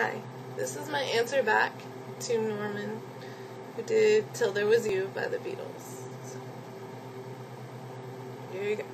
Hi, this is my answer back to Norman, who did Till There Was You by the Beatles. So, here you go.